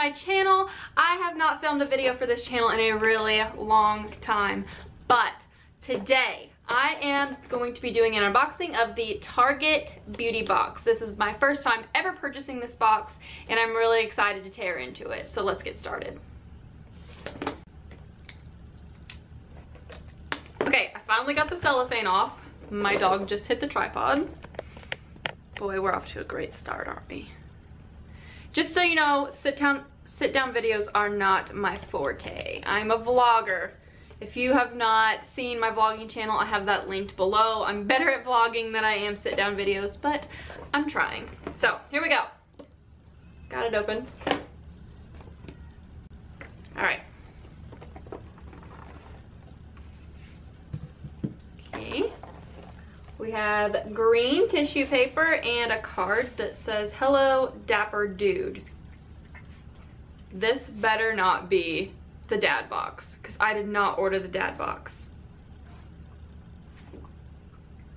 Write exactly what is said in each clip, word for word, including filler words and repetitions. my channel. I have not filmed a video for this channel in a really long time, but today I am going to be doing an unboxing of the Target Beauty Box. This is my first time ever purchasing this box, and I'm really excited to tear into it. So let's get started. Okay, I finally got the cellophane off. My dog just hit the tripod. Boy, we're off to a great start, aren't we? Just so you know, sit down, sit down videos are not my forte. I'm a vlogger. If you have not seen my vlogging channel, I have that linked below. I'm better at vlogging than I am sit down videos, but I'm trying. So here we go. Got it open. All right. Okay. We have green tissue paper and a card that says, "Hello, Dapper Dude." This better not be the dad box, because I did not order the dad box.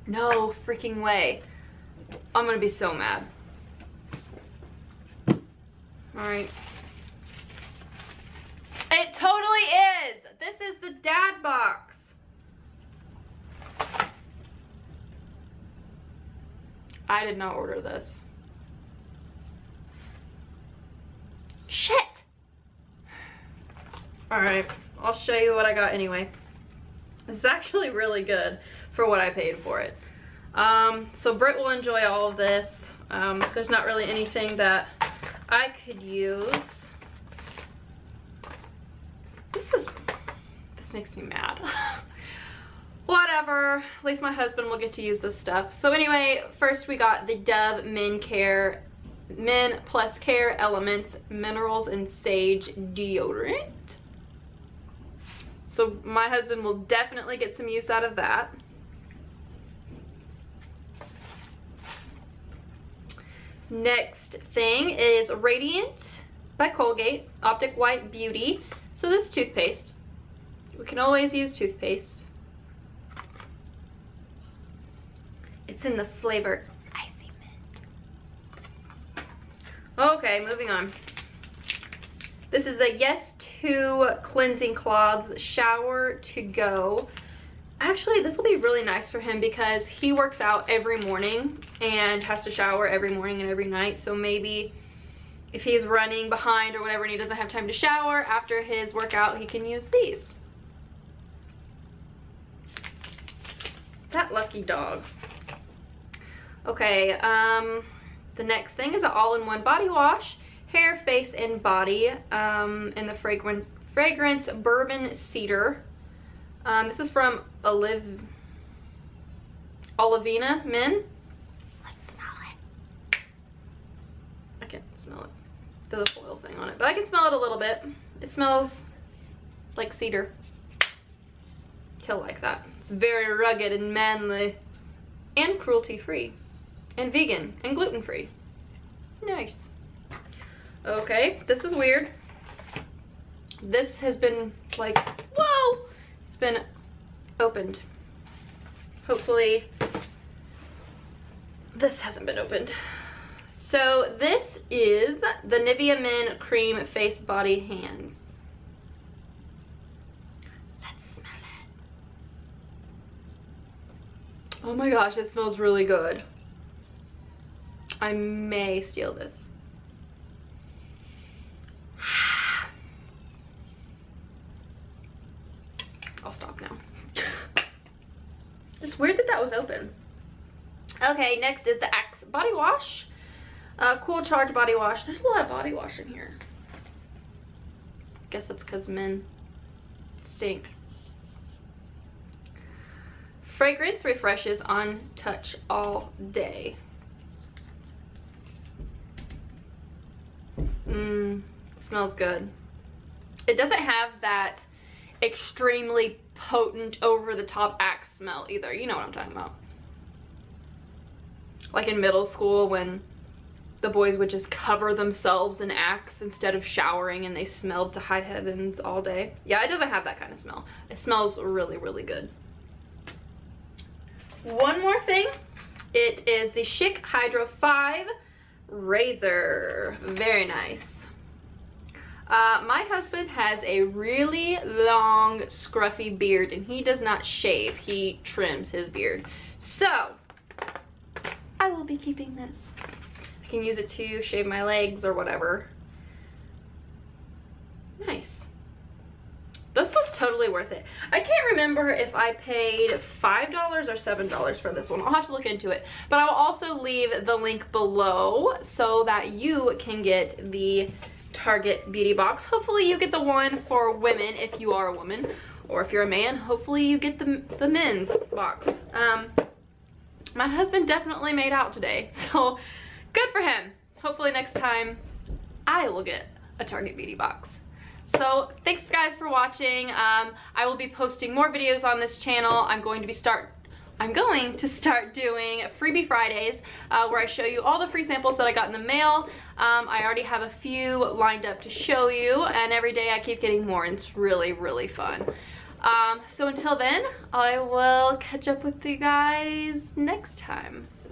No freaking way. I'm gonna be so mad. Alright. It totally is! This is the dad box. I did not order this. Shit! Alright, I'll show you what I got anyway. This is actually really good for what I paid for it. Um, so Britt will enjoy all of this. Um, there's not really anything that I could use. This is, this makes me mad. Whatever, at least my husband will get to use this stuff. So anyway, first we got the Dove Men Care, Men Plus Care Elements, Minerals, and Sage Deodorant. So my husband will definitely get some use out of that. Next thing is Radiant by Colgate Optic White Beauty. So this is toothpaste. We can always use toothpaste. It's in the flavor Icy Mint. Okay, moving on. This is the Yes to Cleansing Cloths Shower to Go. Actually, this will be really nice for him because he works out every morning and has to shower every morning and every night. So maybe if he's running behind or whatever and he doesn't have time to shower after his workout, he can use these. That lucky dog. Okay, um, the next thing is an all-in-one body wash. Hair, face, and body um, in the fragrant, fragrance Bourbon Cedar. Um, this is from Oliv Olivina Men. Let's smell it. I can't smell it. There's a foil thing on it, but I can smell it a little bit. It smells like cedar. He'll like that. It's very rugged and manly and cruelty-free and vegan and gluten-free. Nice. Okay, this is weird. This has been like, whoa! It's been opened. Hopefully this hasn't been opened. So this is the Nivea Men Cream Face, Body, Hands. Let's smell it. Oh my gosh, it smells really good. I may steal this. I'll stop now. It's weird that that was open. Okay, next is the Axe Body Wash. Uh, cool Charge Body Wash. There's a lot of body wash in here. I guess that's because men stink. Fragrance Refreshes on Touch All Day. Mmm, smells good. It doesn't have that extremely potent over-the-top Axe smell either. You know what I'm talking about, like in middle school when the boys would just cover themselves in Axe instead of showering and they smelled to high heavens all day. Yeah, it doesn't have that kind of smell. It smells really, really good. One more thing, it is the Schick Hydro five razor. Very nice. Uh, my husband has a really long scruffy beard and he does not shave, he trims his beard. So I will be keeping this. I can use it to shave my legs or whatever. Nice. This was totally worth it. I can't remember if I paid five dollars or seven dollars for this one. I'll have to look into it. But I'll also leave the link below so that you can get the Target Beauty Box. Hopefully you get the one for women if you are a woman. Or if you're a man, hopefully you get the, the men's box. Um, my husband definitely made out today. So good for him. Hopefully next time I will get a Target Beauty Box. So thanks guys for watching. Um, I will be posting more videos on this channel. I'm going to be start I'm going to start doing Freebie Fridays uh, where I show you all the free samples that I got in the mail. Um, I already have a few lined up to show you, and every day I keep getting more and it's really, really fun. Um, so until then, I will catch up with you guys next time.